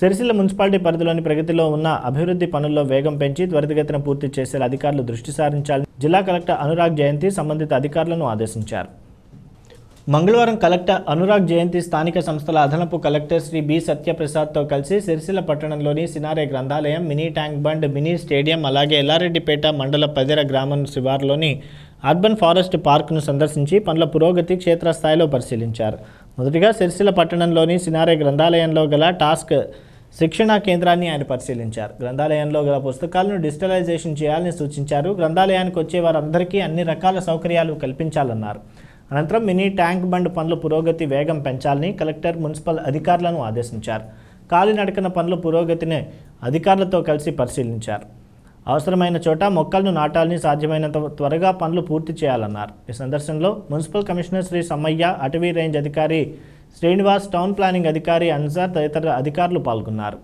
Sircilla municipality పరిధిలోని ప్రగతిలో ఉన్న అభివృద్ధి పనుల్లో వేగం పెంచి త్వరితగతిన పూర్తి చేసేలా అధికారులు దృష్టి సారించాలని జిల్లా కలెక్టర్ అనురాగ్ జయంతి సంబంధిత అధికారులను ఆదేశించారు. మంగళవారం కలెక్టర్ అనురాగ్ జయంతి స్థానిక సంస్థల అదనపు కలెక్టర్ శ్రీ బి సత్యప్రసాద్తో కలిసి సిరిసిల్ల పట్టణంలోని సినారే గ్రంథాలయం, mini tank bund, mini stadium, అలాగే ఎల్లారెడ్డిపేట మండల పదిర గ్రామం శివార్లోని అర్బన్ ఫారెస్ట్ పార్క్ను సందర్శించి పనుల పురోగతి క్షేత్రస్థాయిలో పరిశీలించారు. మొదటిగా సిరిసిల్ల పట్టణంలోని సినారే గ్రంథాలయంలో గల టాస్క్ శిక్షణా కేంద్రాన్ని ఆయన పరిశీలించారు. గ్రంథాలయంలో గల పుస్తకాలను డిజిటలైజేషన్ చేయాలని సూచించారు. గ్రంథాలయానికి వచ్చే వారందరికీ అన్ని రకాల సౌకర్యాలు కల్పించాలన్నారు. అనంతరం మినీ ట్యాంక్ బండ్ పనుల పురోగతి వేగం పెంచాలని కలెక్టర్ మున్సిపల్ అధికారులను ఆదేశించారు. కాలినడకన పనుల పురోగతిని అధికారులతో కలిసి పరిశీలించారు. అవసరమైన చోట మొక్కలను నాటాలని, సాధ్యమైనంత త్వరగా పనులు పూర్తి చేయాలన్నారు. ఈ సందర్శనలో మున్సిపల్ కమిషనర్ శ్రీ సమ్మయ్య, అటవీ రేంజ్ అధికారి శ్రీనివాస్, టౌన్ ప్లానింగ్ అధికారి అన్సార్ తదితర అధికారులు పాల్గొన్నారు.